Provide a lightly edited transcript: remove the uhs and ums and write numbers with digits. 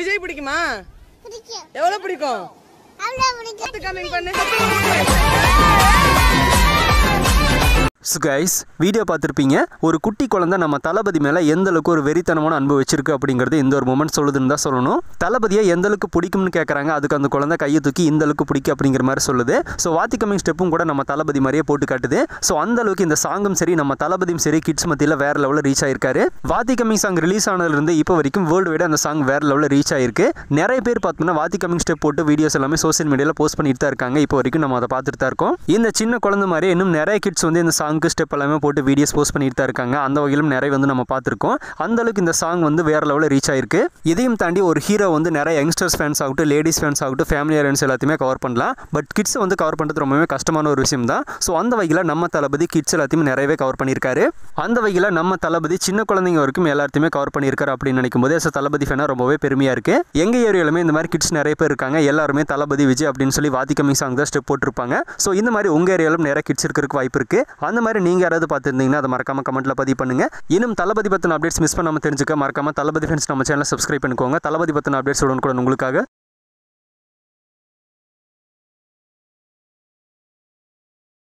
விஜய் பிடிக்குமா? பிடிக்கும். எவ்வளவு பிடிக்கும்? அவ்வளவு பிடிக்கும். வாத்தி கமிங் பண்ணு. So guys, வீடியோ பார்த்துருப்பீங்க. ஒரு குட்டி குழந்தை நம்ம தளபதி மேலே எந்தளவுக்கு ஒரு வெறித்தனமான அன்பு வச்சிருக்கு அப்படிங்கிறது இந்த ஒரு மூமெண்ட் சொல்லுதுன்னு தான் சொல்லணும். தளபதியை எந்தளவுக்கு பிடிக்கும்னு கேட்குறாங்க, அதுக்கு அந்த குழந்தை கையை தூக்கி இந்தளவுக்கு பிடிக்கும் அப்படிங்கிற மாதிரி சொல்லுது. ஸோ வாத்தி கமிங் ஸ்டெப்பும் கூட நம்ம தளபதி மாதிரியே போட்டு காட்டுது. ஸோ அந்தளவுக்கு இந்த சாங்கும் சரி, நம்ம தளபதியும் சரி, கிட்ஸ் மத்தியில் வேற லெவலில் ரீச் ஆயிருக்காரு. வாத்தி கமிங் சாங் ரிலீஸ் ஆனதுலேருந்து இப்போ வரைக்கும் வேர்ல்டு வைடு அந்த சாங் வேற லெவலில் ரீச் ஆயிருக்கு. நிறைய பேர் பார்த்தோம்னா வாத்தி கமிங் ஸ்டெப் போட்டு வீடியோஸ் எல்லாமே சோசியல் மீடியாவில் போஸ்ட் பண்ணிட்டு தான் இருக்காங்க. இப்போ வரைக்கும் நம்ம அதை பார்த்துட்டு தான் இருக்கோம். இந்த சின்ன குழந்தை மாதிரி இன்னும் நிறைய கிட்ஸ் வந்து இந்த சாங்கு ஸ்டெப் எல்லாமே போட்டு வீடியோஸ் போஸ்ட் பண்ணிட்டு தான் இருக்காங்க. அந்த வகையிலும் நிறைய வந்து நம்ம பார்த்துருக்கோம். அந்தளவுக்கு இந்த சாங் வந்து வேற லெவலில் ரீச் ஆயிருக்கு. இதையும் தாண்டி ஒரு ஹீரோ வந்து நிறைய யங்ஸ்டர்ஸ் ஃபேன்ஸ் ஆகட்டும், லேடிஸ் ஃபேன்ஸ் ஆகட்டும், ஃபேமிலி ஃபேன்ஸ் எல்லாத்தையுமே கவர் பண்ணலாம். பட் கிட்ஸ் வந்து கவர் பண்ணுறது ரொம்பவே கஷ்டமான ஒரு விஷயம் தான். ஸோ அந்த வகையில் நம்ம தளபதி கிட்ஸ் எல்லாத்தையுமே நிறையவே கவர் பண்ணியிருக்காரு. அந்த வகையில் நம்ம தளபதி சின்ன குழந்தைங்க வரைக்கும் எல்லாத்தையுமே கவர் பண்ணியிருக்காரு அப்படின்னு நினைக்கும் போது தளபதி ஃபேனாக ரொம்பவே பெருமையாக இருக்குது. எங்கள் ஏரியாலுமே இந்த மாதிரி கிட்ஸ் நிறைய பேர் இருக்காங்க. எல்லாருமே தளபதி விஜய் அப்படின்னு சொல்லி வாத்தி கமிங் சாங் தான் ஸ்டெப் போட்டிருப்பாங்க. ஸோ இந்த மாதிரி உங்கள் ஏரியாவிலும் நிறைய கிட்ஸ் இருக்கிறதுக்கு வாய்ப்பு இருக்குது. அந்த மாதிரி நீங்கள் யாராவது பார்த்துருந்தீங்கன்னா அதை மறக்காம கமெண்ட்டில் பதிவு பண்ணுங்கள். இன்னும் தளபதி பற்றின அப்டேட்ஸ் மிஸ் பண்ணாமல் தெரிஞ்சுக்க மறக்காம தளபதி ஃபேன்ஸ் நம்ம சேனலை சப்ஸ்கிரைப் பண்ணிக்கோங்க. தளபதி பற்றின அப்டேட்ஸ் உடனுக்குடன் உங்களுக்காக.